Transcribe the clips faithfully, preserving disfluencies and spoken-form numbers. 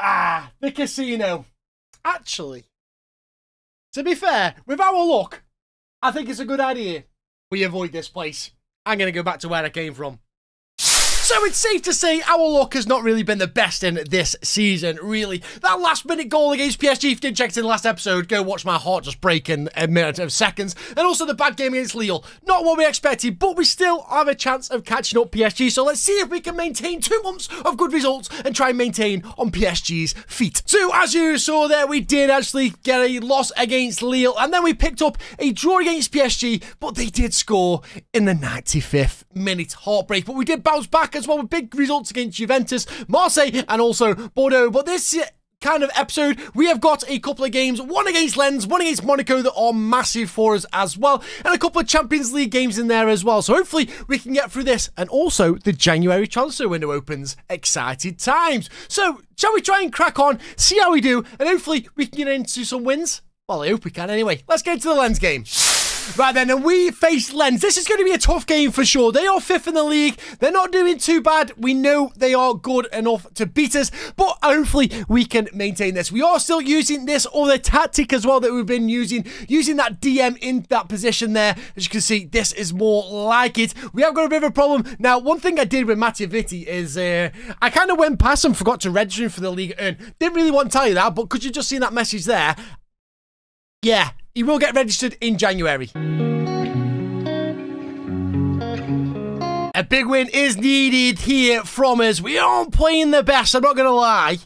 Ah, the casino. Actually, to be fair, with our luck, I think it's a good idea we avoid this place. I'm going to go back to where I came from. So it's safe to say our luck has not really been the best in this season, really. That last-minute goal against P S G, if you didn't check it in the last episode, go watch my heart just break in a minute of seconds. And also the bad game against Lille. Not what we expected, but we still have a chance of catching up P S G. So let's see if we can maintain two months of good results and try and maintain on P S G's feet. So as you saw there, we did actually get a loss against Lille. And then we picked up a draw against P S G, but they did score in the ninety-fifth minute. Heartbreak, but we did bounce back as well with big results against Juventus, Marseille and also Bordeaux. But this kind of episode, we have got a couple of games, one against Lens, one against Monaco, that are massive for us as well, and a couple of Champions League games in there as well. So hopefully we can get through this, and also the January transfer window opens. Excited times. So shall we try and crack on, see how we do, and hopefully we can get into some wins? Well, I hope we can anyway. Let's get into the Lens game. Right then, and we face Lens. This is going to be a tough game for sure. They are fifth in the league. They're not doing too bad. We know they are good enough to beat us, but hopefully we can maintain this. We are still using this other tactic as well that we've been using, using that D M in that position there. As you can see, this is more like it. We have got a bit of a problem. Now, one thing I did with Matt Iavitti is uh, I kind of went past and forgot to register him for the league earn. Didn't really want to tell you that, but could you just see that message there? Yeah. He will get registered in January. A big win is needed here from us. We aren't playing the best, I'm not going to lie.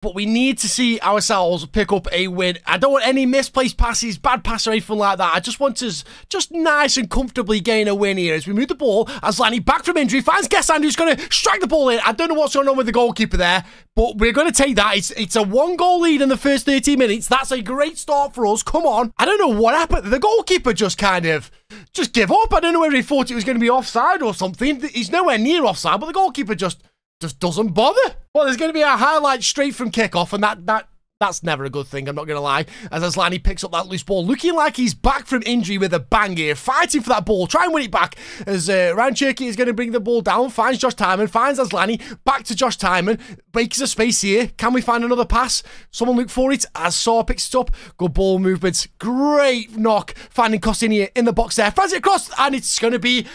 But we need to see ourselves pick up a win. I don't want any misplaced passes, bad pass or anything like that. I just want us just nice and comfortably gain a win here. As we move the ball, Aslani back from injury, finds Gessandu, who's going to strike the ball in. I don't know what's going on with the goalkeeper there, but we're going to take that. It's, it's a one-goal lead in the first thirty minutes. That's a great start for us. Come on. I don't know what happened. The goalkeeper just kind of just give up. I don't know whether he thought it was going to be offside or something. He's nowhere near offside, but the goalkeeper just just doesn't bother. Well, there's going to be a highlight straight from kickoff, and that that that's never a good thing, I'm not going to lie, as Aslani picks up that loose ball, looking like he's back from injury with a bang here, fighting for that ball, try and win it back, as uh, Rayan Cherki is going to bring the ball down, finds Josh Tymon, finds Aslani, back to Josh Tymon, breaks a space here, can we find another pass? Someone look for it, as Soler picks it up, good ball movements, great knock, finding Costinha in the box there, finds it across, and it's going to be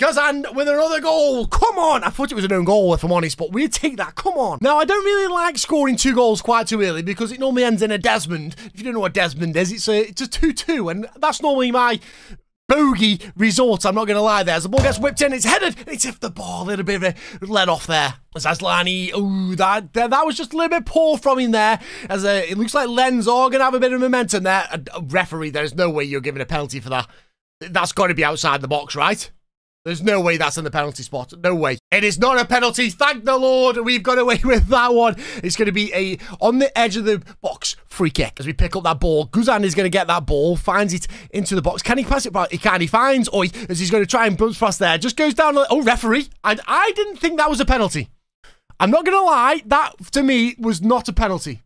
Gessandu with another goal. Come on. I thought it was an own goal, if I'm honest, but we'll take that. Come on. Now, I don't really like scoring two goals quite too early because it normally ends in a Desmond. If you don't know what Desmond is, it's a it's a two two, and that's normally my bogey resort, I'm not going to lie there. As the ball gets whipped in, it's headed, it's if the ball, a little bit of a let off there. As Aslani, ooh, that, that that was just a little bit poor from him there. As a, it looks like Lens are going to have a bit of momentum there. A, a referee, there's no way you're giving a penalty for that. That's got to be outside the box, right? There's no way that's in the penalty spot. No way. It is not a penalty. Thank the Lord. We've got away with that one. It's going to be a on the edge of the box free kick. As we pick up that ball, Gessandu is going to get that ball, finds it into the box. Can he pass it back? He can. He finds Oi, as he's going to try and bounce past there. Just goes down. Oh, referee. And I didn't think that was a penalty. I'm not going to lie. That, to me, was not a penalty.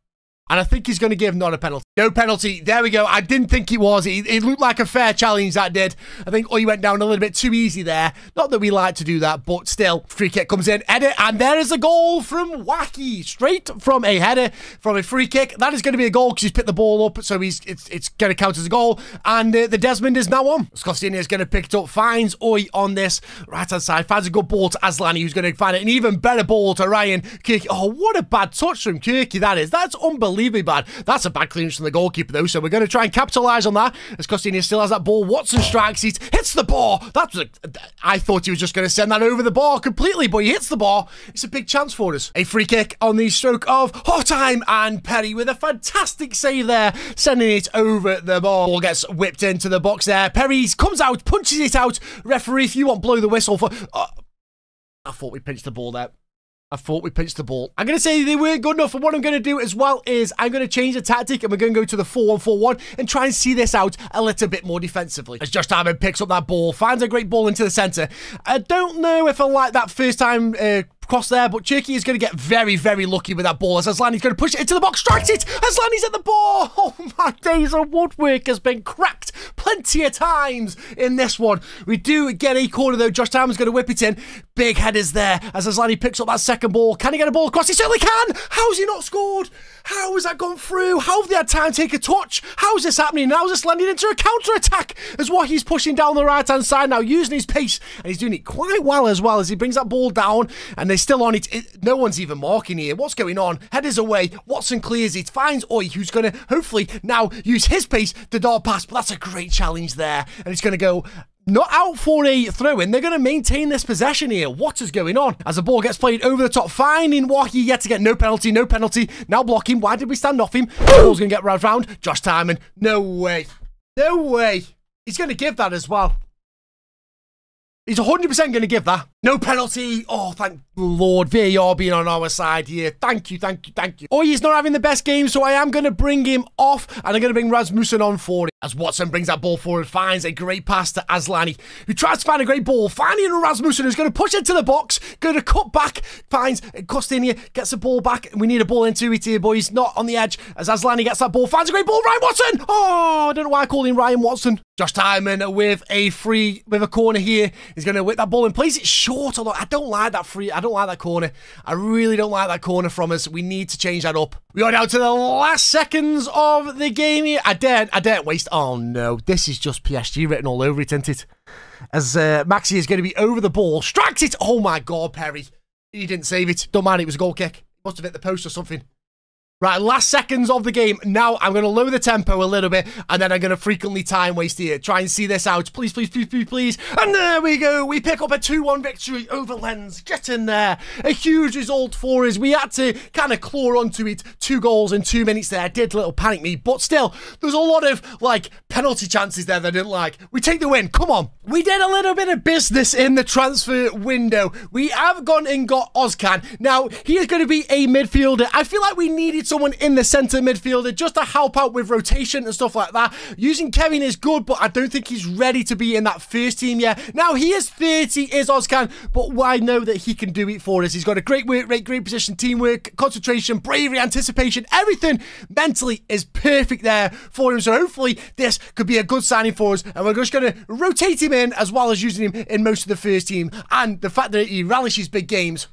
And I think he's going to give not a penalty. No penalty. There we go. I didn't think it was. It, it looked like a fair challenge, that did. I think Oye went down a little bit too easy there. Not that we like to do that, but still. Free kick comes in. Edit. And there is a goal from Wacky. Straight from a header, from a free kick. That is going to be a goal because he's picked the ball up. So he's it's, it's going to count as a goal. And uh, the Desmond is now on. Costinha is going to pick it up. Finds Oye on this right-hand side. Finds a good ball to Aslani, who's going to find it. An even better ball to Rayan Cherki. Oh, what a bad touch from Cherki that is. That's unbelievable. Leave bad. That's a bad clearance from the goalkeeper, though, so we're going to try and capitalise on that, as Costinha still has that ball. Watson strikes it, hits the bar. That was a, I thought he was just going to send that over the bar completely, but he hits the bar. It's a big chance for us. A free kick on the stroke of half time, and Perry with a fantastic save there, sending it over the bar. Ball gets whipped into the box there. Perry comes out, punches it out. Referee, if you want, blow the whistle for... Oh, I thought we pinched the ball there. I thought we pinched the ball. I'm going to say they weren't good enough, and what I'm going to do as well is I'm going to change the tactic, and we're going to go to the four one four one and try and see this out a little bit more defensively. As Josh Tymon picks up that ball, finds a great ball into the centre. I don't know if I like that first time uh, cross there, but Cherki is going to get very, very lucky with that ball, as Aslani's going to push it into the box, strikes it! Aslani's at the ball! Oh my days, a woodwork has been cracked. plenty of times in this one. We do get a corner though. Josh Tymon's going to whip it in. Big headers there as Aslani picks up that second ball. Can he get a ball across? He certainly can. How's he not scored? How has that gone through? How have they had time to take a touch? How's this happening? Now it's landing into a counter-attack as Wahi's pushing down the right-hand side now, using his pace, and he's doing it quite well as well as he brings that ball down, and they're still on it. it no one's even marking here. What's going on? Headers away. Watson clears it, finds Oi, who's going to hopefully now use his pace to dart past, but that's a great challenge there, and it's going to go not out for a throw-in. They're going to maintain this possession here. What is going on? As the ball gets played over the top, finding Wahi yet to get no penalty, no penalty. Now blocking. Why did we stand off him? The ball's going to get round round. Josh Tymon. No way. No way. He's going to give that as well. He's one hundred percent going to give that. No penalty. Oh, thank the Lord. V A R being on our side here. Thank you, thank you, thank you. Oh, he's not having the best game, so I am going to bring him off, and I'm going to bring Rasmussen on for it. As Watson brings that ball forward, finds a great pass to Aslani, who tries to find a great ball, finding Rasmussen, who's going to push into the box, going to cut back, finds Costinha, gets the ball back. We need a ball into it here, boys. Not on the edge. As Aslani gets that ball, finds a great ball. Ryan Watson! Oh, I don't know why I called him Ryan Watson. Josh Tymon with a free, with a corner here. He's going to whip that ball and place it short. Although I don't like that free. I don't like that corner. I really don't like that corner from us. We need to change that up. We are down to the last seconds of the game here. I daren't, I daren't waste. Oh no, this is just P S G written all over it, isn't it? As uh, Maxi is going to be over the ball. Strikes it. Oh my God, Perry. He didn't save it. Don't mind, it was a goal kick. Must have hit the post or something. Right, last seconds of the game. Now I'm going to lower the tempo a little bit, and then I'm going to frequently time waste here. Try and see this out. Please, please, please, please, please. And there we go. We pick up a two one victory over Lens. Get in there. A huge result for us. We had to kind of claw onto it. Two goals in two minutes there. Did a little panic me, but still, there's a lot of, like, penalty chances there that I didn't like. We take the win. Come on. We did a little bit of business in the transfer window. We have gone and got Özcan. Now, he is going to be a midfielder. I feel like we needed someone in the centre midfielder just to help out with rotation and stuff like that. Using Kevin is good, but I don't think he's ready to be in that first team yet. Now, he is thirty, is Özcan, but I know that he can do it for us. He's got a great work rate, great position, teamwork, concentration, bravery, anticipation, everything mentally is perfect there for him. So hopefully this could be a good signing for us, and we're just going to rotate him in as well as using him in most of the first team. And the fact that he relishes big games,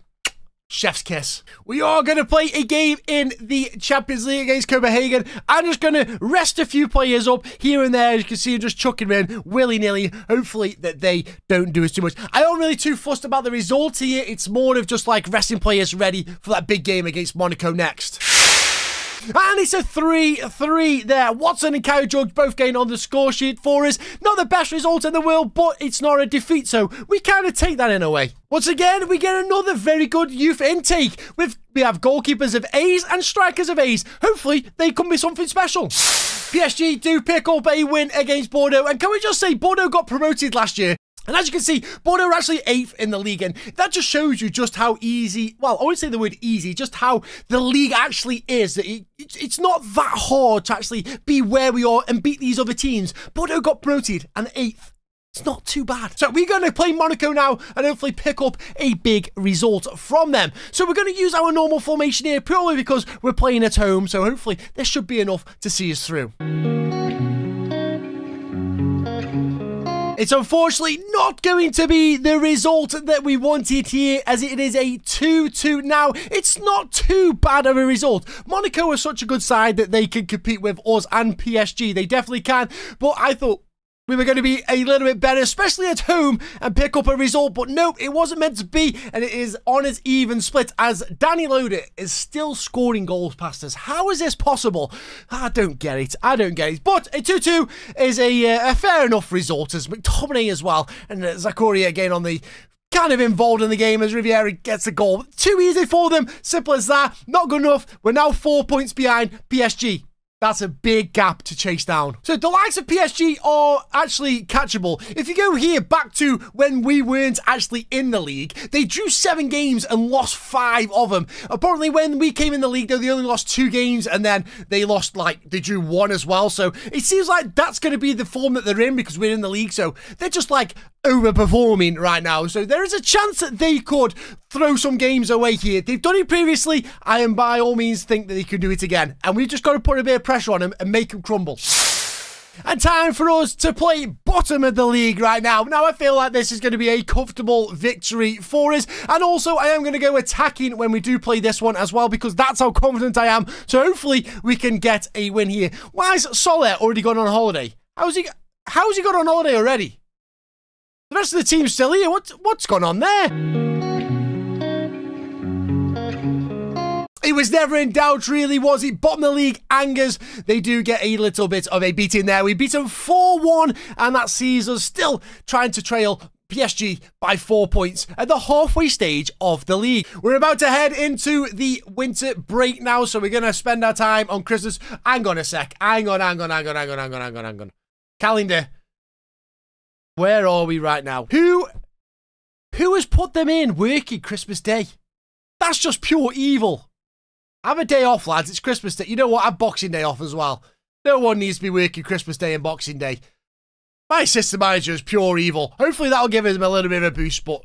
chef's kiss. We are going to play a game in the Champions League against Copenhagen. I'm just going to rest a few players up here and there. As you can see, I'm just chucking them in willy-nilly. Hopefully that they don't do us too much. I don't really too fussed about the result here. It's more of just like resting players ready for that big game against Monaco next. And it's a three three there. Watson and Kyle Judge both getting on the score sheet for us. Not the best result in the world, but it's not a defeat, so we kind of take that in a way. Once again, we get another very good youth intake. We've, we have goalkeepers of A's and strikers of A's. Hopefully, they can be something special. P S G do pick up a win against Bordeaux. And can we just say, Bordeaux got promoted last year. And as you can see, Bordeaux are actually eighth in the league, and that just shows you just how easy, well, I wouldn't say the word easy, just how the league actually is. It, it, it's not that hard to actually be where we are and beat these other teams. Bordeaux got promoted and eighth. It's not too bad. So we're going to play Monaco now and hopefully pick up a big result from them. So we're going to use our normal formation here purely because we're playing at home, so hopefully this should be enough to see us through. It's unfortunately not going to be the result that we wanted here, as it is a two two. Now, it's not too bad of a result. Monaco are such a good side that they can compete with us and P S G. They definitely can, but I thought we were going to be a little bit better, especially at home, and pick up a result. But no, it wasn't meant to be, and it is on its even split as Danny Loader is still scoring goals past us. How is this possible? I don't get it. I don't get it. But a two two is a, uh, a fair enough result, as McTominay as well, and uh, Zakaria again on the kind of involved in the game as Riviere gets a goal. Too easy for them. Simple as that. Not good enough. We're now four points behind P S G. That's a big gap to chase down. So the likes of P S G are actually catchable. If you go here back to when we weren't actually in the league, they drew seven games and lost five of them. Apparently when we came in the league, though, they only lost two games, and then they lost, like, they drew one as well. So it seems like that's going to be the form that they're in, because we're in the league. So they're just, like, overperforming right now. So there is a chance that they could throw some games away here. They've done it previously. I am by all means think that they can do it again. And we've just got to put a bit of pressure on them and make them crumble. And time for us to play bottom of the league right now. Now, I feel like this is going to be a comfortable victory for us. And also, I am going to go attacking when we do play this one as well, because that's how confident I am. So hopefully, we can get a win here. Why is Soler already gone on holiday? How's he, how's he gone on holiday already? The rest of the team's still here. What, what's gone on there? It was never in doubt, really, was it? Bottom of the league angers. They do get a little bit of a beating there. We beat them four one, and that sees us still trying to trail P S G by four points at the halfway stage of the league. We're about to head into the winter break now, so we're going to spend our time on Christmas. Hang on a sec. Hang on, hang on, hang on, hang on, hang on, hang on, hang on. Calendar. Where are we right now? Who, who has put them in working Christmas Day? That's just pure evil. Have a day off, lads. It's Christmas Day. You know what? Have Boxing Day off as well. No one needs to be working Christmas Day and Boxing Day. My assistant manager is pure evil. Hopefully that'll give him a little bit of a boost, but...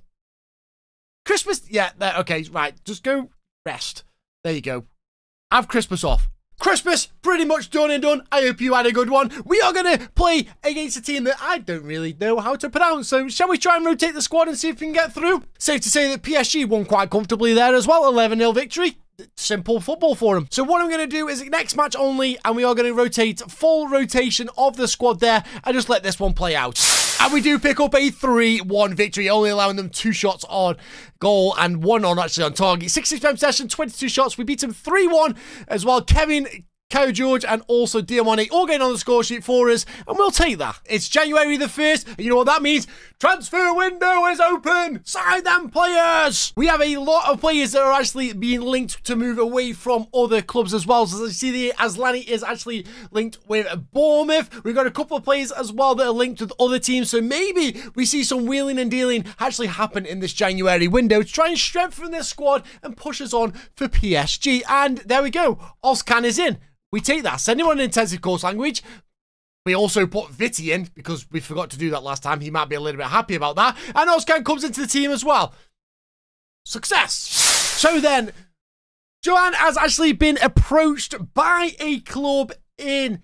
Christmas... Yeah, there, okay, right. Just go rest. There you go. Have Christmas off. Christmas, pretty much done and done. I hope you had a good one. We are going to play against a team that I don't really know how to pronounce. So shall we try and rotate the squad and see if we can get through? Safe to say that P S G won quite comfortably there as well. eleven nil victory. Simple football for him. So what I'm going to do is next match only, and we are going to rotate full rotation of the squad there and just let this one play out. And we do pick up a three one victory, only allowing them two shots on goal and one on actually on target. sixty-six percent possession, twenty-two shots. We beat them three one as well. Kevin, Kyle Judge, and also Diamone all getting on the score sheet for us, and we'll take that. It's January the first, and you know what that means? Transfer window is open! Sign them players! We have a lot of players that are actually being linked to move away from other clubs as well. So as you see there, Aslani is actually linked with Bournemouth. We've got a couple of players as well that are linked with other teams, so maybe we see some wheeling and dealing actually happen in this January window to try and strengthen this squad and push us on for P S G. And there we go, Özcan is in. We take that. Send him on an intensive course language. We also put Vitti in because we forgot to do that last time. He might be a little bit happy about that. And Oskar comes into the team as well. Success. So then, Joanne has actually been approached by a club in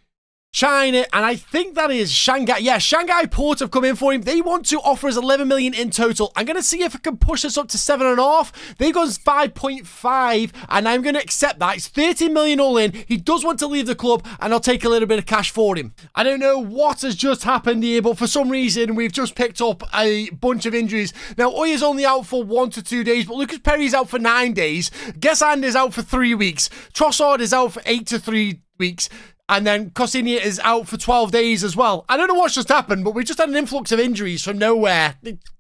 China, and I think that is Shanghai. Yeah, Shanghai Port have come in for him. They want to offer us eleven million in total. I'm going to see if I can push us up to seven and a half. They've gone five point five, and I'm going to accept that. It's thirteen million all in. He does want to leave the club, and I'll take a little bit of cash for him. I don't know what has just happened here, but for some reason, we've just picked up a bunch of injuries. Now, Oya's only out for one to two days, but Lucas Perry's out for nine days. Gessandu is out for three weeks. Trossard is out for eight to three weeks. And then Cossinia is out for twelve days as well. I don't know what's just happened, but we just had an influx of injuries from nowhere.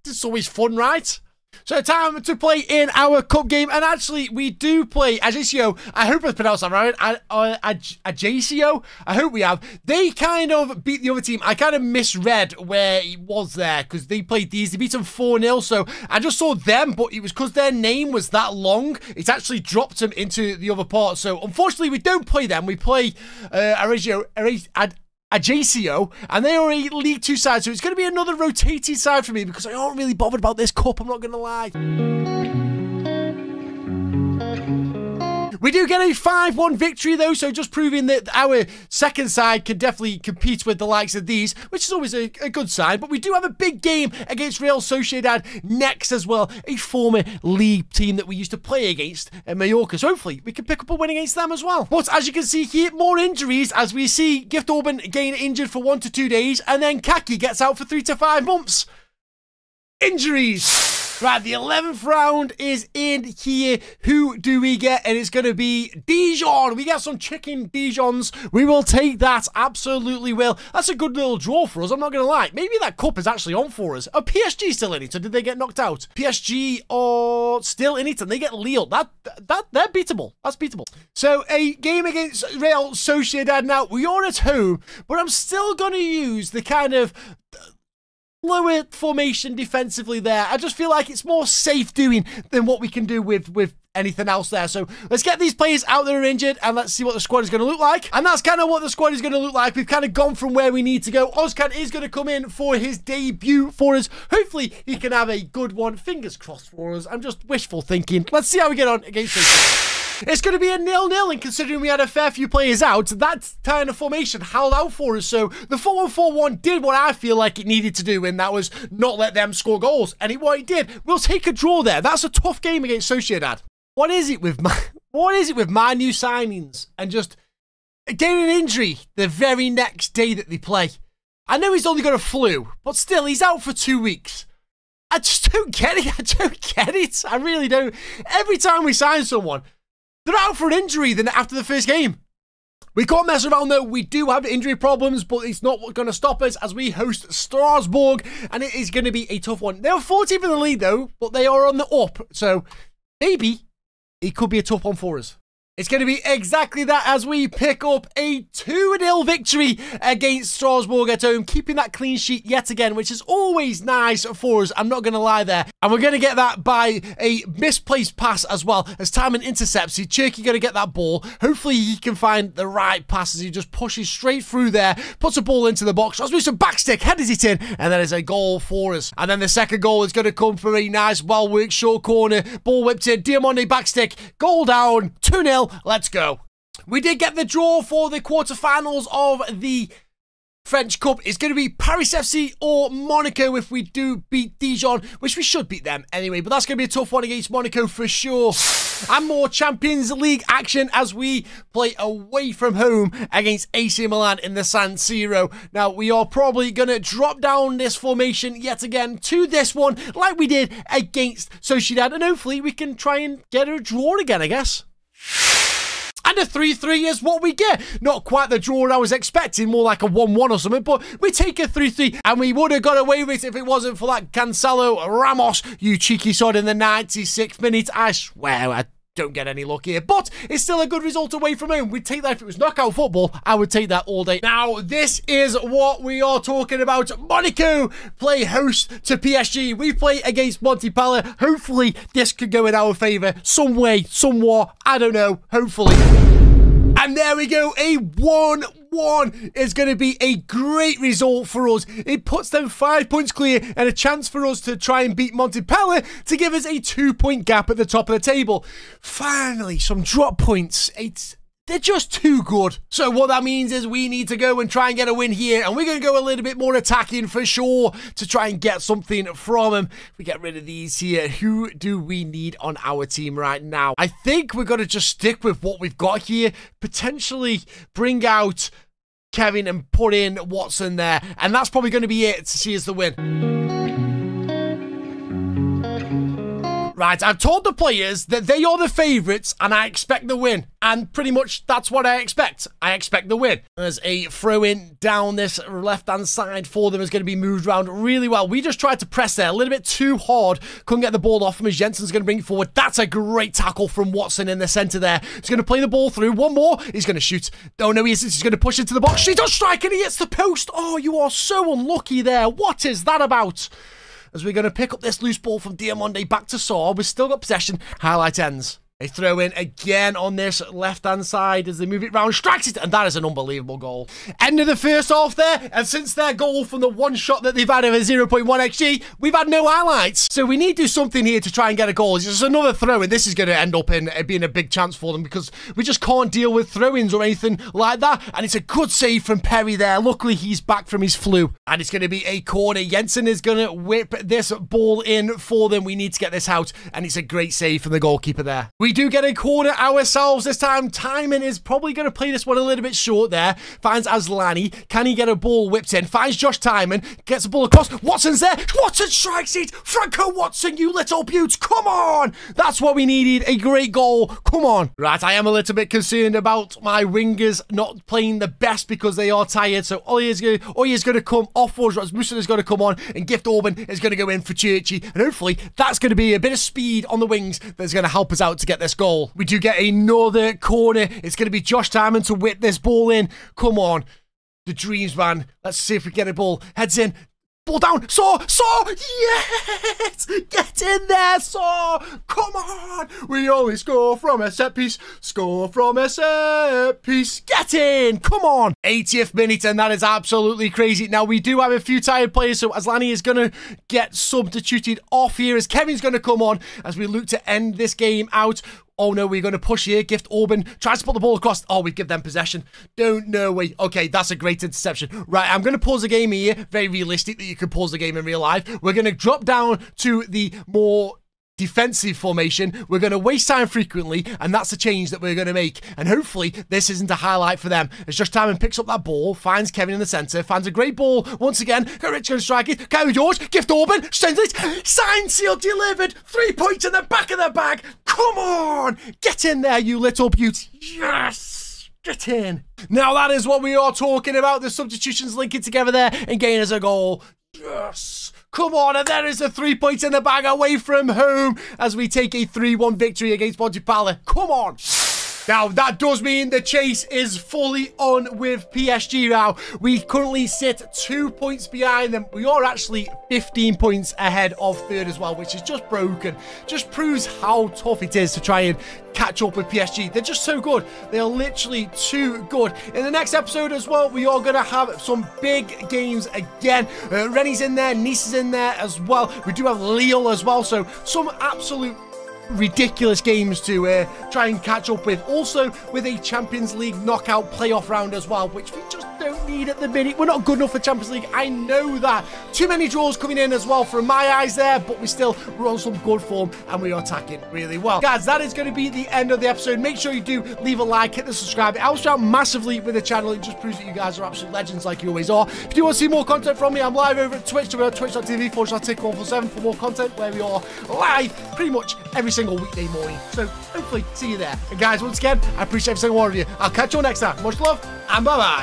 It's always fun, right? So time to play in our cup game. And actually, we do play Ajaccio. I hope I pronounced that right. Ajaccio? I hope we have. They kind of beat the other team. I kind of misread where it was there because they played these. They beat them four nil. So I just saw them, but it was because their name was that long. It's actually dropped them into the other part. So unfortunately, we don't play them. We play uh, Aresio. Ajaccio, and they are a League two side, so it's going to be another rotated side for me because I aren't really bothered about this cup, I'm not going to lie. We do get a five one victory though, so just proving that our second side can definitely compete with the likes of these, which is always a, a good sign, but we do have a big game against Real Sociedad next as well, a former league team that we used to play against in Mallorca, so hopefully we can pick up a win against them as well. But as you can see here, more injuries as we see Gift Aubin again injured for one to two days, and then Kaki gets out for three to five months. Injuries! Right, the eleventh round is in here. Who do we get? And it's going to be Dijon. We get some chicken Dijons. We will take that. Absolutely will. That's a good little draw for us. I'm not going to lie. Maybe that cup is actually on for us. Oh, P S G still in it. So did they get knocked out? P S G are still in it and they get Lille. That, that, they're beatable. That's beatable. So a game against Real Sociedad now. We are at home, but I'm still going to use the kind of... lower formation defensively there. I just feel like it's more safe doing than what we can do with, with anything else there. So let's get these players out that are injured and let's see what the squad is going to look like. And that's kind of what the squad is going to look like. We've kind of gone from where we need to go. Özcan is going to come in for his debut for us. Hopefully he can have a good one. Fingers crossed for us. I'm just wishful thinking. Let's see how we get on against this. It's going to be a nil nil, and considering we had a fair few players out, that kind of formation held out for us. So the four one four one did what I feel like it needed to do, and that was not let them score goals. And it, what it did, we'll take a draw there. That's a tough game against Sociedad. What is it with my, what is it with my new signings and just getting an injury the very next day that they play? I know he's only got a flu, but still, he's out for two weeks. I just don't get it. I don't get it. I really don't. Every time we sign someone, they're out for an injury then after the first game. We can't mess around though. We do have injury problems, but it's not going to stop us as we host Strasbourg, and it is going to be a tough one. They're fourteenth in the lead though, but they are on the up, so maybe it could be a tough one for us. It's going to be exactly that as we pick up a two nil victory against Strasbourg at home, keeping that clean sheet yet again, which is always nice for us, I'm not going to lie there. And we're going to get that by a misplaced pass as well, as Tymon intercepts. Cherki going to get that ball. Hopefully he can find the right pass as he just pushes straight through there, puts a ball into the box, Rasmussen backstick, headers it in, and that is a goal for us. And then the second goal is going to come for a nice, well-worked short corner, ball whipped in, Diamande backstick, goal down, two nil. Let's go. We did get the draw for the quarterfinals of the French Cup. It's going to be Paris F C or Monaco if we do beat Dijon, which we should beat them anyway, but that's going to be a tough one against Monaco for sure. And more Champions League action as we play away from home against A C Milan in the San Siro. Now, we are probably going to drop down this formation yet again to this one, like we did against Sociedad, and hopefully we can try and get a draw again, I guess. And a three three is what we get. Not quite the draw I was expecting, more like a one one or something, but we take a three three, and we would have got away with it if it wasn't for that Cancelo Ramos, you cheeky sod, in the ninety-sixth minute. I swear, I don't get any luck here, but it's still a good result away from home. We'd take that if it was knockout football. I would take that all day. Now, this is what we are talking about. Monaco play host to P S G. We play against Montpellier. Hopefully, this could go in our favour some way, somewhat. I don't know. Hopefully. And there we go. A one one is going to be a great result for us. It puts them five points clear and a chance for us to try and beat Montpellier to give us a two-point gap at the top of the table. Finally, some drop points. It's... They're just too good. So what that means is we need to go and try and get a win here, and we're going to go a little bit more attacking for sure to try and get something from them. If we get rid of these here, who do we need on our team right now? I think we're going to just stick with what we've got here, potentially bring out Kevin and put in Watson there, and that's probably going to be it to see us the win. Right, I've told the players that they are the favourites and I expect the win. And pretty much that's what I expect. I expect the win. There's a throw-in down this left-hand side for them. Is going to be moved around really well. We just tried to press there a little bit too hard. Couldn't get the ball off him as Jensen's going to bring it forward. That's a great tackle from Watson in the centre there. He's going to play the ball through. One more. He's going to shoot. Oh, no, he isn't. He's going to push into the box. He does strike and he hits the post. Oh, you are so unlucky there. What is that about? As we're going to pick up this loose ball from Diamande back to Saw. We've still got possession. Highlight ends. They throw in again on this left-hand side as they move it round. Strikes it, and that is an unbelievable goal. End of the first half there, and since their goal from the one shot that they've had of a zero point one X G, we've had no highlights. So we need to do something here to try and get a goal. It's just another throw, and this is going to end up in uh, being a big chance for them because we just can't deal with throw-ins or anything like that. And it's a good save from Perry there. Luckily, he's back from his flu. And it's going to be a corner. Jensen is going to whip this ball in for them. We need to get this out, and it's a great save from the goalkeeper there. We do get a corner ourselves this time. Tymon is probably going to play this one a little bit short there. Finds Aslani. Can he get a ball whipped in? Finds Josh Tymon. Gets the ball across. Watson's there. Watson strikes it. Franco Watson, you little beaut. Come on. That's what we needed. A great goal. Come on. Right, I am a little bit concerned about my wingers not playing the best because they are tired. So Oye is going to come off us. Rasmussen is going to come on. And Gift Aubin is going to go in for Cherki. And hopefully that's going to be a bit of speed on the wings that's going to help us out to get this goal. We do get another corner. It's going to be Josh Tymon to whip this ball in. Come on. The dreams, man. Let's see if we get a ball. Heads in. Ball down. Saw. Saw. Yes. Get in there, Saw. Come on. We only score from a set piece. Score from a set piece. Get in. Come on. eightieth minute, and that is absolutely crazy. Now, we do have a few tired players, so Aslani is going to get substituted off here as Kevin's going to come on as we look to end this game out Oh no, we're going to push here. Gift Aubin tries to put the ball across. Oh, we give them possession. Don't know way. Okay, that's a great interception. Right, I'm going to pause the game here. Very realistic that you can pause the game in real life. We're going to drop down to the more defensive formation. We're going to waste time frequently, and that's the change that we're going to make, and hopefully this isn't a highlight for them. It's just Tymon picks up that ball, finds Kevin in the centre, finds a great ball once again. Rich going to strike it. Kyle Judge, Gift Aubin, sends it, signed, sealed, delivered, three points in the back of the bag. Come on, get in there, you little beauty. Yes, get in. Now that is what we are talking about, the substitutions linking together there and getting us a goal. Yes, come on, and there is a three points in the bag away from home as we take a three one victory against Montpellier. Come on. Now, that does mean the chase is fully on with P S G now. We currently sit two points behind them. We are actually fifteen points ahead of third as well, which is just broken. Just proves how tough it is to try and catch up with P S G. They're just so good. They're literally too good. In the next episode as well, we are going to have some big games again. Uh, Rennes in there, Nice is in there as well. We do have Lille as well, so some absolute ridiculous games to uh, try and catch up with. Also with a Champions League knockout playoff round as well, which we just don't need at the minute. We're not good enough for Champions League, I know that. Too many draws coming in as well from my eyes there, but we still, we're on some good form and we are attacking really well. Guys, that is going to be the end of the episode. Make sure you do leave a like, hit the subscribe. It helps out massively with the channel. It just proves that you guys are absolute legends like you always are. If you want to see more content from me, I'm live over at Twitch. So we're at twitch dot t v forward slash tick one four seven for more content where we are live pretty much every single weekday morning. So hopefully see you there. And guys, once again, I appreciate every single one of you. I'll catch you all next time. Much love and bye-bye.